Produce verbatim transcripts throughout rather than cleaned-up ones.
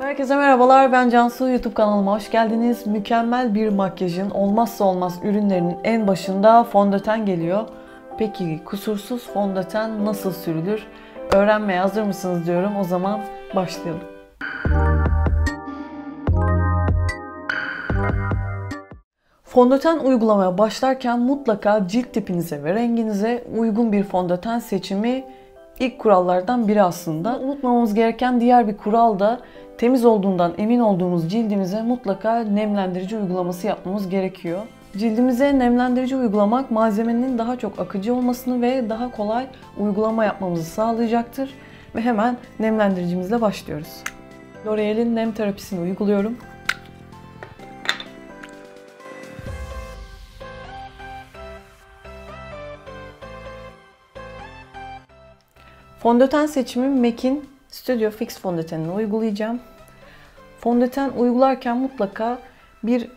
Herkese merhabalar, ben Cansu. YouTube kanalıma hoş geldiniz. Mükemmel bir makyajın olmazsa olmaz ürünlerinin en başında fondöten geliyor. Peki kusursuz fondöten nasıl sürülür? Öğrenmeye hazır mısınız diyorum. O zaman başlayalım. Fondöten uygulamaya başlarken mutlaka cilt tipinize ve renginize uygun bir fondöten seçimi ilk kurallardan biri aslında. Unutmamamız gereken diğer bir kural da temiz olduğundan emin olduğumuz cildimize mutlaka nemlendirici uygulaması yapmamız gerekiyor. Cildimize nemlendirici uygulamak malzemenin daha çok akıcı olmasını ve daha kolay uygulama yapmamızı sağlayacaktır. Ve hemen nemlendiricimizle başlıyoruz. L'Oréal'in nem terapisini uyguluyorum. Fondöten seçimim M A C'in Studio Fix fondötenini uygulayacağım. Fondöten uygularken mutlaka bir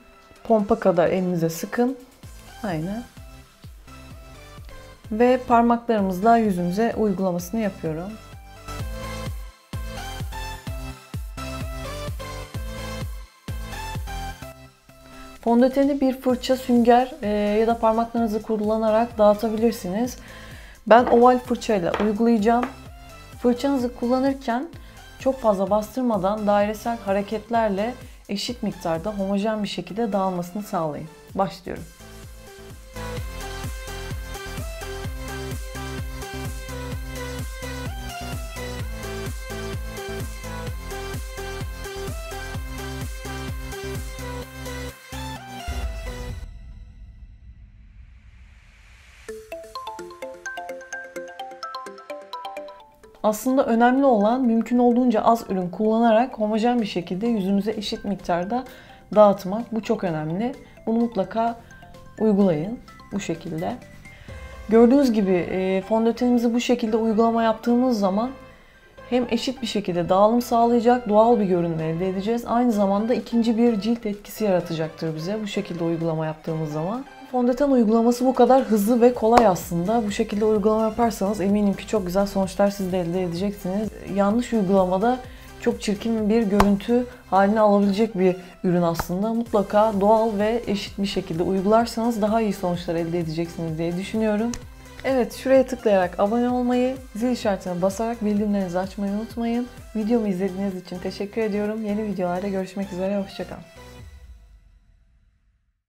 pompa kadar elinize sıkın. Aynen. Ve parmaklarımızla yüzümüze uygulamasını yapıyorum. Fondöteni bir fırça, sünger ya da parmaklarınızı kullanarak dağıtabilirsiniz. Ben oval fırçayla uygulayacağım. Fırçanızı kullanırken çok fazla bastırmadan dairesel hareketlerle eşit miktarda homojen bir şekilde dağılmasını sağlayın. Başlıyorum. Aslında önemli olan mümkün olduğunca az ürün kullanarak homojen bir şekilde yüzümüze eşit miktarda dağıtmak. Bu çok önemli. Bunu mutlaka uygulayın bu şekilde. Gördüğünüz gibi fondötenimizi bu şekilde uygulama yaptığımız zaman hem eşit bir şekilde dağılım sağlayacak, doğal bir görünme elde edeceğiz. Aynı zamanda ikinci bir cilt etkisi yaratacaktır bize bu şekilde uygulama yaptığımız zaman. Fondöten uygulaması bu kadar hızlı ve kolay aslında. Bu şekilde uygulama yaparsanız eminim ki çok güzel sonuçlar siz de elde edeceksiniz. Yanlış uygulamada çok çirkin bir görüntü haline alabilecek bir ürün aslında. Mutlaka doğal ve eşit bir şekilde uygularsanız daha iyi sonuçlar elde edeceksiniz diye düşünüyorum. Evet, şuraya tıklayarak abone olmayı, zil işaretine basarak bildirimlerinizi açmayı unutmayın. Videomu izlediğiniz için teşekkür ediyorum. Yeni videolarda görüşmek üzere, hoşça kalın.